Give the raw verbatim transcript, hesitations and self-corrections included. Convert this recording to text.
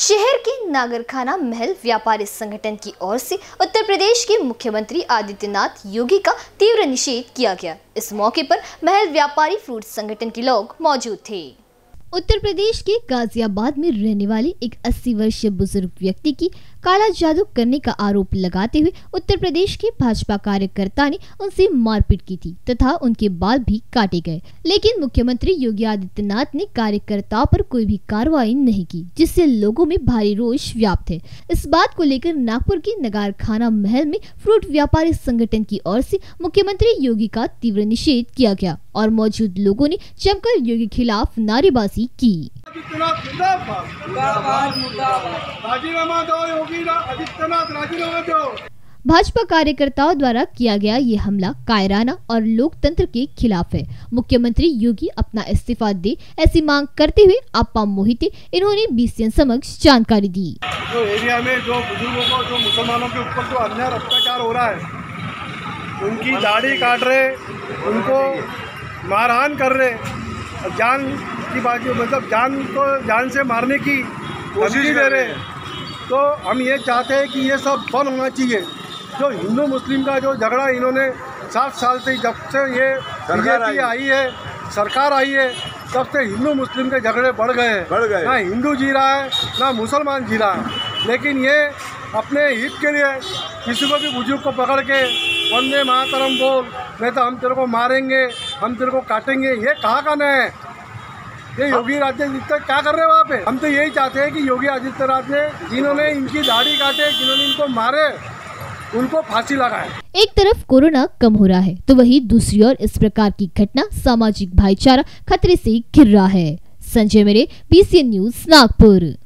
शहर के नागरखाना महल व्यापारी संगठन की ओर से उत्तर प्रदेश के मुख्यमंत्री आदित्यनाथ योगी का तीव्र निषेध किया गया। इस मौके पर महल व्यापारी फ्रूट संगठन के लोग मौजूद थे। उत्तर प्रदेश के गाजियाबाद में रहने वाले एक अस्सी वर्षीय बुजुर्ग व्यक्ति की काला जादू करने का आरोप लगाते हुए उत्तर प्रदेश के भाजपा कार्यकर्ता ने उनसे मारपीट की थी तथा उनके बाल भी काटे गए, लेकिन मुख्यमंत्री योगी आदित्यनाथ ने कार्यकर्ताओं पर कोई भी कार्रवाई नहीं की, जिससे लोगों में भारी रोष व्याप्त है। इस बात को लेकर नागपुर के नगारखाना महल में फ्रूट व्यापारी संगठन की ओर से मुख्यमंत्री योगी का तीव्र निषेध किया गया और मौजूद लोगों ने जमकर योगी खिलाफ नारेबाजी की। भाजपा कार्यकर्ताओं द्वारा किया गया ये हमला कायराना और लोकतंत्र के खिलाफ है। मुख्यमंत्री योगी अपना इस्तीफा दे, ऐसी मांग करते हुए आपा मोहिते इन्होंने बी सी एन समक्ष जानकारी दी। जो एरिया में जो बुजुर्गों को, जो मुसलमानों के ऊपर जो अन्याय अत्याचार हो रहा है, उनकी दाढ़ी काट रहे, उनको मारहान कर रहे, जान की बाजी मतलब जान को जान से मारने की कोशिश कर रहे, तो हम ये चाहते हैं कि ये सब बंद होना चाहिए। जो हिंदू मुस्लिम का जो झगड़ा इन्होंने सात साल से, जब से ये बीजेपी आई है, सरकार आई है, तब से हिंदू मुस्लिम के झगड़े बढ़ गए हैं। बढ़ गए, ना हिंदू जी रहा है ना मुसलमान जी रहा है, लेकिन ये अपने हित के लिए किसी को भी बुजुर्ग को पकड़ के वंदे मातरम बोल, नहीं तो हम तेरे को मारेंगे, हम तेरे को काटेंगे, ये कहाँ का नहीं है। ये योगी आदित्यनाथ क्या कर रहे हो वहाँ पे? हम तो यही चाहते हैं कि योगी आदित्यनाथ ने, जिन्होंने इनकी दाढ़ी काटे, जिन्होंने इनको मारे, उनको फांसी लगाए। एक तरफ कोरोना कम हो रहा है तो वहीं दूसरी ओर इस प्रकार की घटना, सामाजिक भाईचारा खतरे से घिर रहा है। संजय मेरे, P C N news, Nagpur.